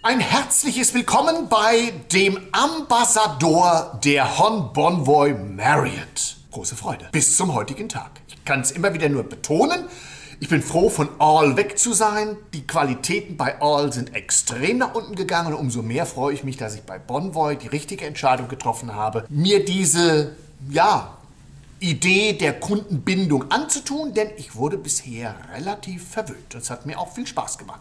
Ein herzliches Willkommen bei dem Ambassador der Hon Bonvoy Marriott. Große Freude. Bis zum heutigen Tag. Ich kann es immer wieder nur betonen. Ich bin froh, von All weg zu sein. Die Qualitäten bei All sind extrem nach unten gegangen. Und umso mehr freue ich mich, dass ich bei Bonvoy die richtige Entscheidung getroffen habe, mir diese, Idee der Kundenbindung anzutun, denn ich wurde bisher relativ verwöhnt. Das hat mir auch viel Spaß gemacht.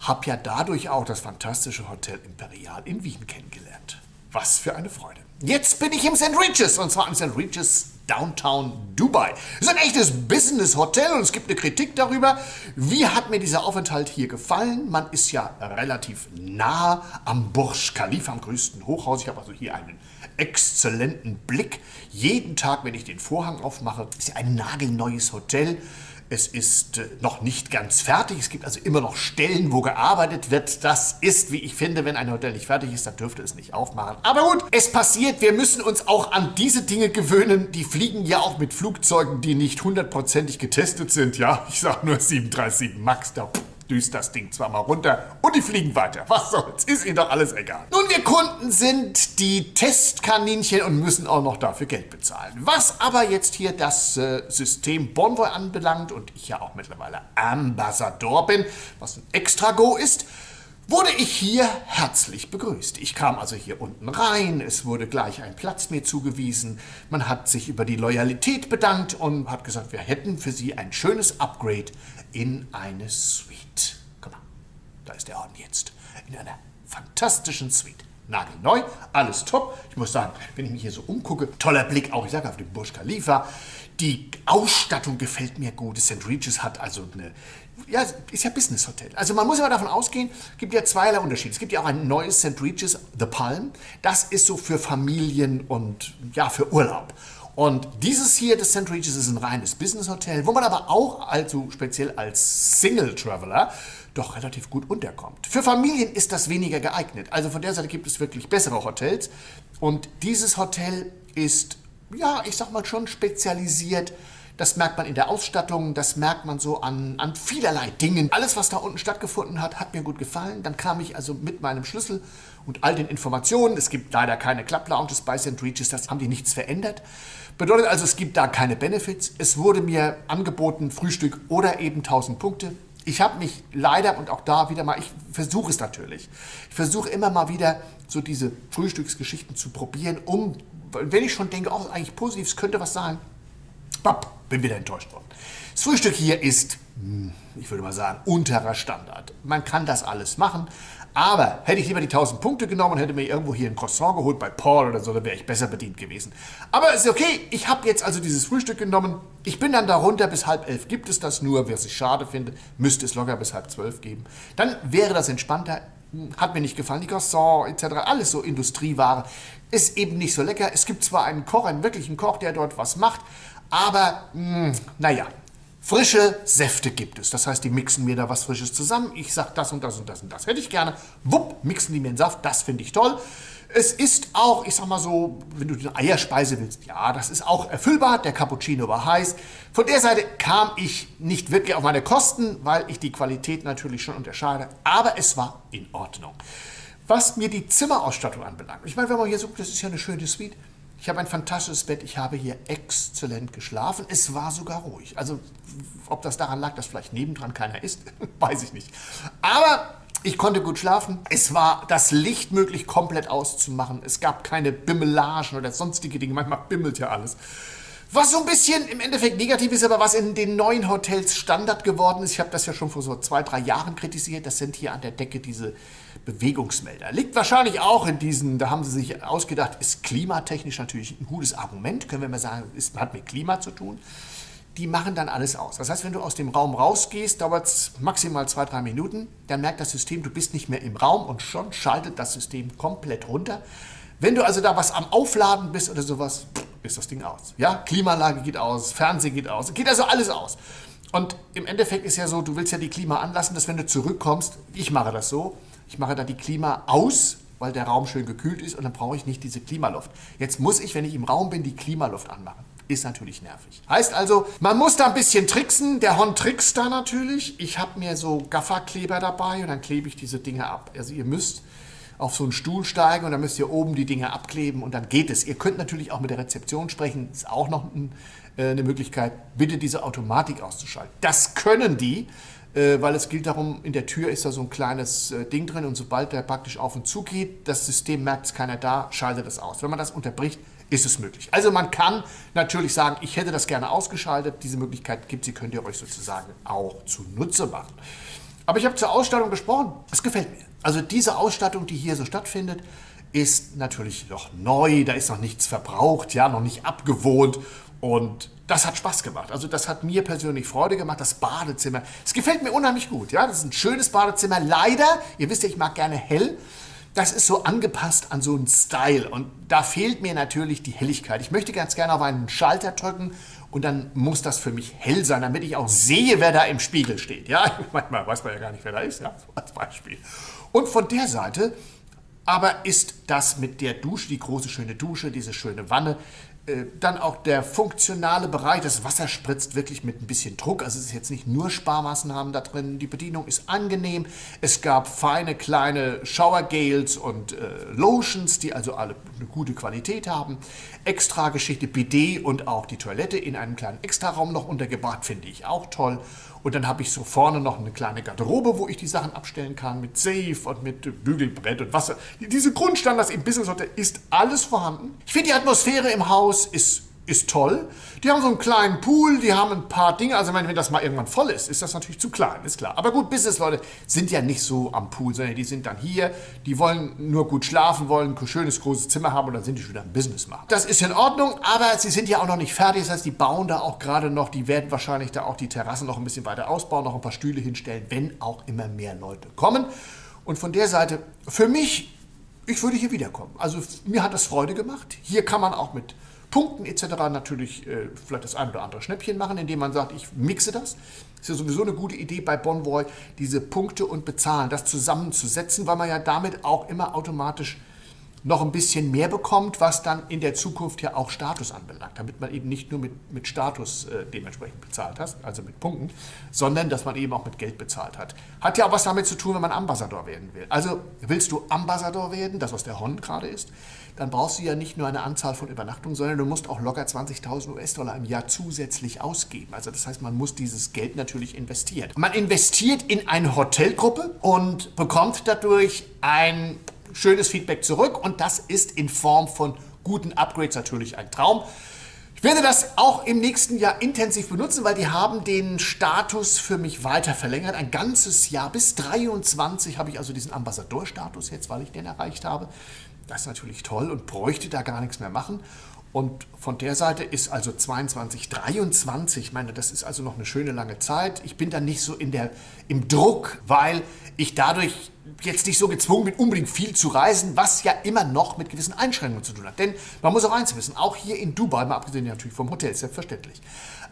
Hab ja dadurch auch das fantastische Hotel Imperial in Wien kennengelernt. Was für eine Freude. Jetzt bin ich im St. Regis, und zwar im St. Regis Downtown Dubai. Das ist ein echtes Business-Hotel und es gibt eine Kritik darüber. Wie hat mir dieser Aufenthalt hier gefallen? Man ist ja relativ nah am Burj Khalifa, am größten Hochhaus. Ich habe also hier einen exzellenten Blick. Jeden Tag, wenn ich den Vorhang aufmache, ist ja ein nagelneues Hotel. Es ist noch nicht ganz fertig. Es gibt also immer noch Stellen, wo gearbeitet wird. Das ist, wie ich finde, wenn ein Hotel nicht fertig ist, dann dürfte es nicht aufmachen. Aber gut, es passiert. Wir müssen uns auch an diese Dinge gewöhnen. Die fliegen ja auch mit Flugzeugen, die nicht hundertprozentig getestet sind. Ja, ich sage nur 737 Max, da düst das Ding zwar mal runter und die fliegen weiter. Was soll's? Ist ihnen doch alles egal. Nun, wir Kunden sind die Testkaninchen und müssen auch noch dafür Geld bezahlen. Was aber jetzt hier das System Bonvoy anbelangt und ich ja auch mittlerweile Ambassador bin, was ein Extra-Go ist, wurde ich hier herzlich begrüßt. Ich kam also hier unten rein, es wurde gleich ein Platz mir zugewiesen, man hat sich über die Loyalität bedankt und hat gesagt, wir hätten für Sie ein schönes Upgrade in eine Suite. Guck mal, da ist der HON jetzt, in einer fantastischen Suite. Nagelneu, alles top. Ich muss sagen, wenn ich mich hier so umgucke, toller Blick auch, ich sage, auf den Burj Khalifa. Die Ausstattung gefällt mir gut. Das St. Regis hat also eine, ja, ist ja Business-Hotel. Also man muss immer davon ausgehen, es gibt ja zweierlei Unterschiede. Es gibt ja auch ein neues St. Regis, The Palm. Das ist so für Familien und, ja, für Urlaub. Und dieses hier, das St. Regis, ist ein reines Business-Hotel, wo man aber auch, also speziell als Single-Traveler, doch relativ gut unterkommt. Für Familien ist das weniger geeignet. Also von der Seite gibt es wirklich bessere Hotels. Und dieses Hotel ist, ja, ich sag mal, schon spezialisiert. Das merkt man in der Ausstattung, das merkt man so an vielerlei Dingen. Alles, was da unten stattgefunden hat, hat mir gut gefallen. Dann kam ich also mit meinem Schlüssel und all den Informationen. Es gibt leider keine Club-Lounges bei St. Regis, das haben die nichts verändert. Bedeutet also, es gibt da keine Benefits. Es wurde mir angeboten, Frühstück oder eben 1000 Punkte. Ich habe mich leider, und auch da wieder mal, ich versuche es natürlich, ich versuche immer mal wieder so diese Frühstücksgeschichten zu probieren, um, wenn ich schon denke, oh, eigentlich positiv, es könnte was sein, papp, bin wieder enttäuscht worden. Das Frühstück hier ist, ich würde mal sagen, unterer Standard. Man kann das alles machen, aber hätte ich lieber die 1000 Punkte genommen und hätte mir irgendwo hier ein Croissant geholt bei Paul oder so, dann wäre ich besser bedient gewesen. Aber ist okay, ich habe jetzt also dieses Frühstück genommen. Ich bin dann darunter, bis 10:30 gibt es das nur. Wer es schade findet, müsste es locker bis 11:30 geben. Dann wäre das entspannter. Hat mir nicht gefallen, die Croissants etc., alles so Industrieware, ist eben nicht so lecker. Es gibt zwar einen Koch, einen wirklichen Koch, der dort was macht, aber naja, frische Säfte gibt es. Das heißt, die mixen mir da was Frisches zusammen. Ich sage das und das und das und das hätte ich gerne. Wupp, mixen die mir einen Saft, das finde ich toll. Es ist auch, ich sag mal so, wenn du eine Eierspeise willst, ja, das ist auch erfüllbar. Der Cappuccino war heiß. Von der Seite kam ich nicht wirklich auf meine Kosten, weil ich die Qualität natürlich schon unterscheide. Aber es war in Ordnung. Was mir die Zimmerausstattung anbelangt. Ich meine, wenn man hier so guckt, das ist ja eine schöne Suite. Ich habe ein fantastisches Bett, ich habe hier exzellent geschlafen. Es war sogar ruhig. Also, ob das daran lag, dass vielleicht nebendran keiner ist, weiß ich nicht. Aber ich konnte gut schlafen. Es war das Licht möglich, komplett auszumachen. Es gab keine Bimmelagen oder sonstige Dinge. Manchmal bimmelt ja alles. Was so ein bisschen im Endeffekt negativ ist, aber was in den neuen Hotels Standard geworden ist, ich habe das ja schon vor so 2, 3 Jahren kritisiert, das sind hier an der Decke diese Bewegungsmelder. Liegt wahrscheinlich auch in diesen, da haben sie sich ausgedacht, ist klimatechnisch natürlich ein gutes Argument, können wir mal sagen, hat mit Klima zu tun. Die machen dann alles aus. Das heißt, wenn du aus dem Raum rausgehst, dauert es maximal 2, 3 Minuten, dann merkt das System, du bist nicht mehr im Raum und schon schaltet das System komplett runter. Wenn du also da was am Aufladen bist oder sowas, ist das Ding aus. Ja, Klimaanlage geht aus, Fernsehen geht aus, geht also alles aus. Und im Endeffekt ist ja so, du willst ja die Klima anlassen, dass wenn du zurückkommst, ich mache das so, ich mache da die Klima aus, weil der Raum schön gekühlt ist und dann brauche ich nicht diese Klimaluft. Jetzt muss ich, wenn ich im Raum bin, die Klimaluft anmachen. ist natürlich nervig. Heißt also, man muss da ein bisschen tricksen. Der Hon trickst da natürlich. Ich habe mir so Gafferkleber dabei und dann klebe ich diese Dinge ab. Also ihr müsst auf so einen Stuhl steigen und dann müsst ihr oben die Dinge abkleben und dann geht es. Ihr könnt natürlich auch mit der Rezeption sprechen. Ist auch noch eine Möglichkeit, bitte diese Automatik auszuschalten. Das können die, weil es gilt darum, in der Tür ist da so ein kleines Ding drin und sobald der praktisch auf und zu geht, das System merkt es keiner da, schaltet das aus. Wenn man das unterbricht, ist es möglich. Also man kann natürlich sagen, ich hätte das gerne ausgeschaltet. Diese Möglichkeit gibt es, die könnt ihr euch sozusagen auch zunutze machen. Aber ich habe zur Ausstattung gesprochen, es gefällt mir. Also diese Ausstattung, die hier so stattfindet, ist natürlich noch neu, da ist noch nichts verbraucht, ja, noch nicht abgewohnt und das hat Spaß gemacht. Also das hat mir persönlich Freude gemacht, das Badezimmer. Es gefällt mir unheimlich gut, ja, das ist ein schönes Badezimmer. Leider, ihr wisst ja, ich mag gerne hell, das ist so angepasst an so einen Style und da fehlt mir natürlich die Helligkeit. Ich möchte ganz gerne auf einen Schalter drücken und dann muss das für mich hell sein, damit ich auch sehe, wer da im Spiegel steht. Ja, manchmal weiß man ja gar nicht, wer da ist, ja, als Beispiel. Und von der Seite aber ist das mit der Dusche, die große schöne Dusche, diese schöne Wanne, dann auch der funktionale Bereich, das Wasser spritzt wirklich mit ein bisschen Druck, also es ist jetzt nicht nur Sparmaßnahmen da drin, die Bedienung ist angenehm, es gab feine kleine Showergels und Lotions, die also alle eine gute Qualität haben, extra Geschichte, Bidet und auch die Toilette in einem kleinen Extraraum noch untergebracht, finde ich auch toll. Und dann habe ich so vorne noch eine kleine Garderobe, wo ich die Sachen abstellen kann mit Safe und mit Bügelbrett und Wasser. Diese Grundstandards im Business Hotel ist alles vorhanden. Ich finde, die Atmosphäre im Haus ist toll. Die haben so einen kleinen Pool, die haben ein paar Dinge. Also wenn das mal irgendwann voll ist, ist das natürlich zu klein, ist klar. Aber gut, Business-Leute sind ja nicht so am Pool, sondern die sind dann hier. Die wollen nur gut schlafen, wollen ein schönes, großes Zimmer haben und dann sind die schon wieder im Business machen. Das ist in Ordnung, aber sie sind ja auch noch nicht fertig. Das heißt, die bauen da auch gerade noch, die werden wahrscheinlich da auch die Terrassen noch ein bisschen weiter ausbauen, noch ein paar Stühle hinstellen, wenn auch immer mehr Leute kommen. Und von der Seite, für mich, ich würde hier wiederkommen. Also mir hat das Freude gemacht. Hier kann man auch mit Punkten etc. natürlich vielleicht das ein oder andere Schnäppchen machen, indem man sagt, ich mixe das. Ist ja sowieso eine gute Idee bei Bonvoy, diese Punkte und Bezahlen, das zusammenzusetzen, weil man ja damit auch immer automatisch noch ein bisschen mehr bekommt, was dann in der Zukunft ja auch Status anbelangt, damit man eben nicht nur mit Status dementsprechend bezahlt hat, also mit Punkten, sondern dass man eben auch mit Geld bezahlt hat. Hat ja auch was damit zu tun, wenn man Ambassador werden will. Also willst du Ambassador werden, das was der Hon gerade ist, dann brauchst du ja nicht nur eine Anzahl von Übernachtungen, sondern du musst auch locker 20.000 US-Dollar im Jahr zusätzlich ausgeben. Also das heißt, man muss dieses Geld natürlich investieren. Man investiert in eine Hotelgruppe und bekommt dadurch ein schönes Feedback zurück und das ist in Form von guten Upgrades natürlich ein Traum. Ich werde das auch im nächsten Jahr intensiv benutzen, weil die haben den Status für mich weiter verlängert. Ein ganzes Jahr, bis 23 habe ich also diesen Ambassador-Status jetzt, weil ich den erreicht habe. Das ist natürlich toll und bräuchte da gar nichts mehr machen. Und von der Seite ist also 22, 23, ich meine, das ist also noch eine schöne lange Zeit. Ich bin da nicht so im Druck, weil ich dadurch jetzt nicht so gezwungen bin, unbedingt viel zu reisen, was ja immer noch mit gewissen Einschränkungen zu tun hat. Denn man muss auch eins wissen, auch hier in Dubai, mal abgesehen natürlich vom Hotel, selbstverständlich,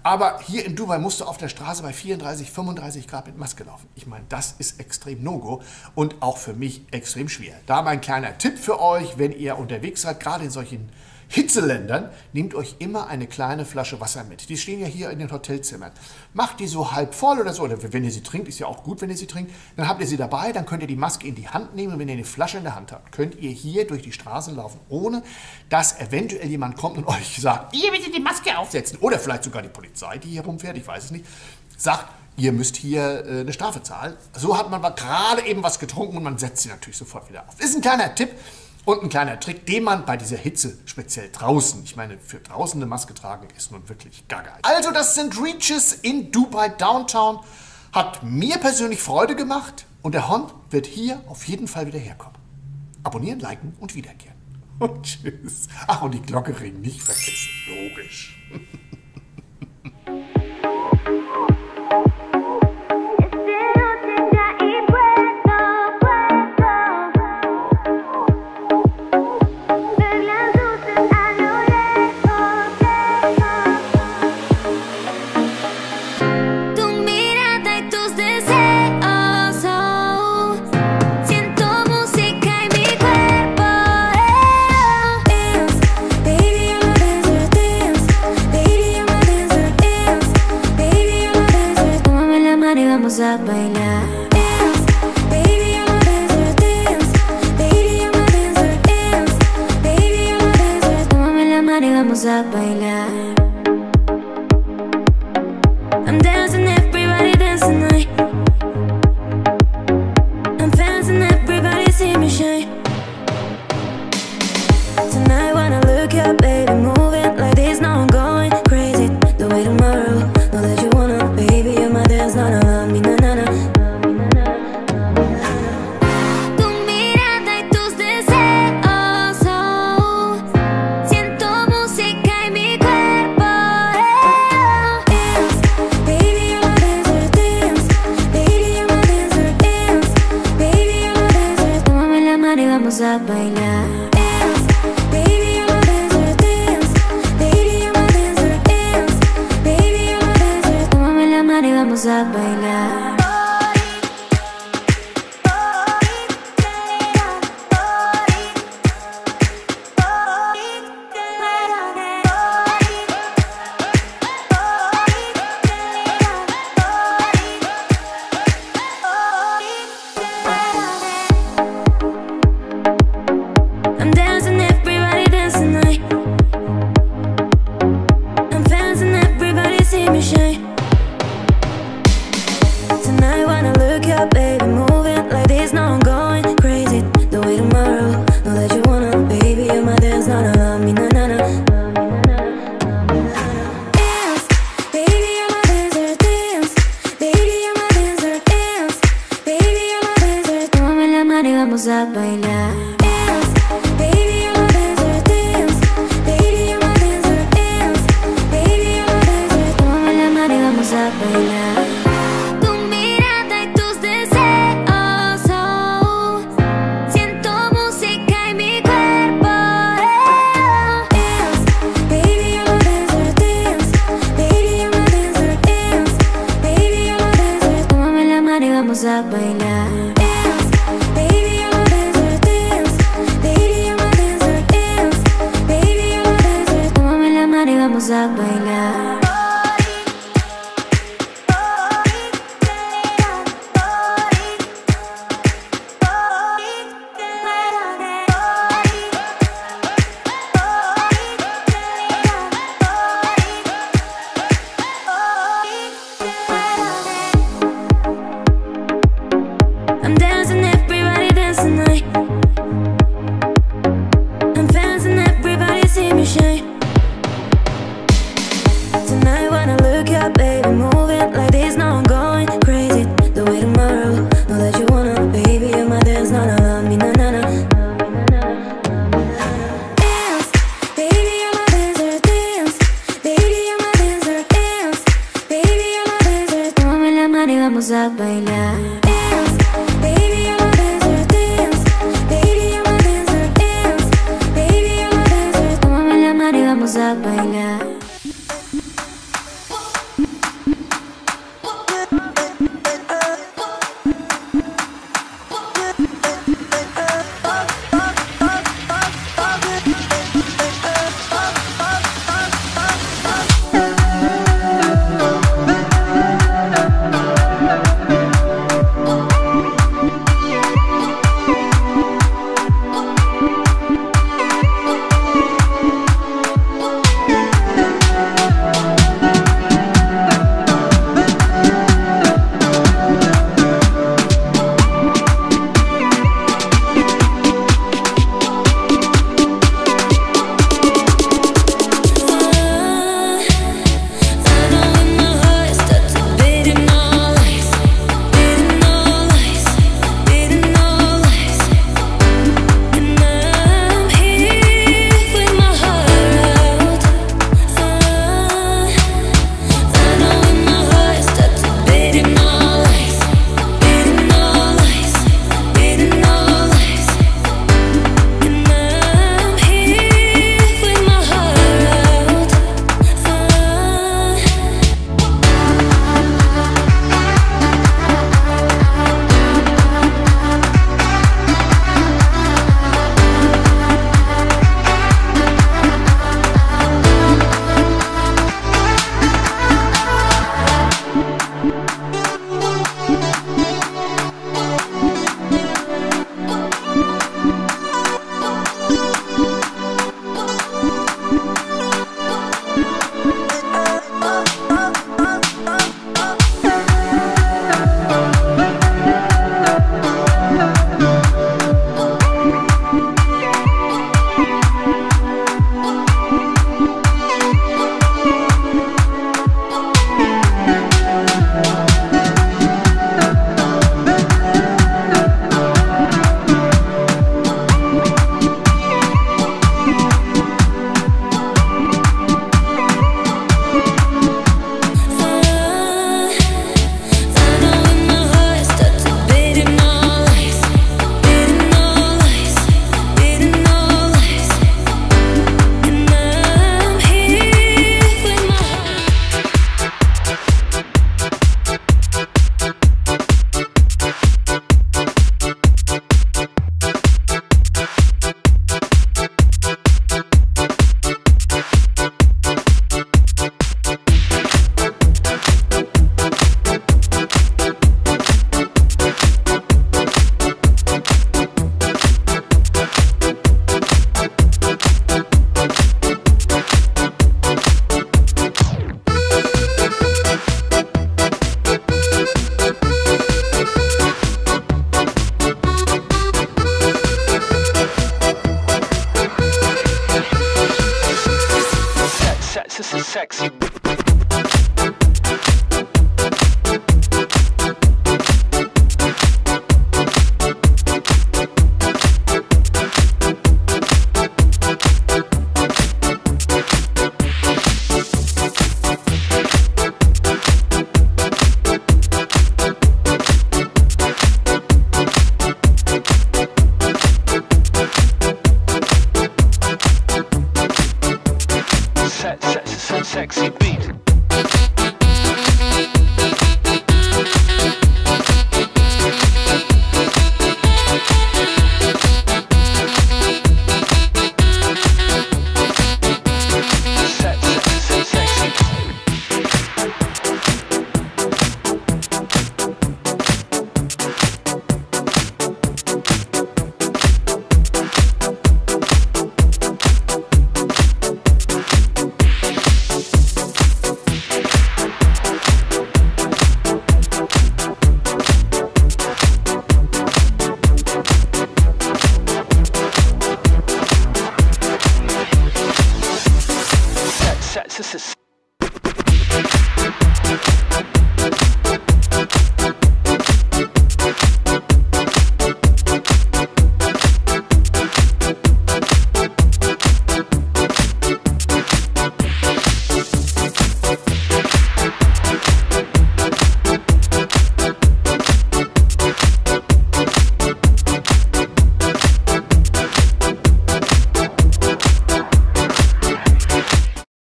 aber hier in Dubai musst du auf der Straße bei 34, 35 Grad mit Maske laufen. Ich meine, das ist extrem No-Go und auch für mich extrem schwer. Da mein kleiner Tipp für euch, wenn ihr unterwegs seid, gerade in solchen Hitzeländern, nehmt euch immer eine kleine Flasche Wasser mit. Die stehen ja hier in den Hotelzimmern. Macht die so halb voll oder so, oder wenn ihr sie trinkt, ist ja auch gut, wenn ihr sie trinkt, dann habt ihr sie dabei, dann könnt ihr die Maske in die Hand nehmen und wenn ihr eine Flasche in der Hand habt, könnt ihr hier durch die Straßen laufen, ohne dass eventuell jemand kommt und euch sagt, ihr müsst die Maske aufsetzen oder vielleicht sogar die Polizei, die hier rumfährt, ich weiß es nicht, sagt, ihr müsst hier eine Strafe zahlen. So hat man gerade eben was getrunken und man setzt sie natürlich sofort wieder auf. Ist ein kleiner Tipp. Und ein kleiner Trick, den man bei dieser Hitze, speziell draußen, ich meine, für draußen eine Maske tragen, ist nun wirklich gaga. Also das St. Regis in Dubai Downtown hat mir persönlich Freude gemacht und der Hon wird hier auf jeden Fall wieder herkommen. Abonnieren, liken und wiederkehren. Und tschüss. Ach, und die Glocke ring nicht vergessen, logisch. Baby. Bailar.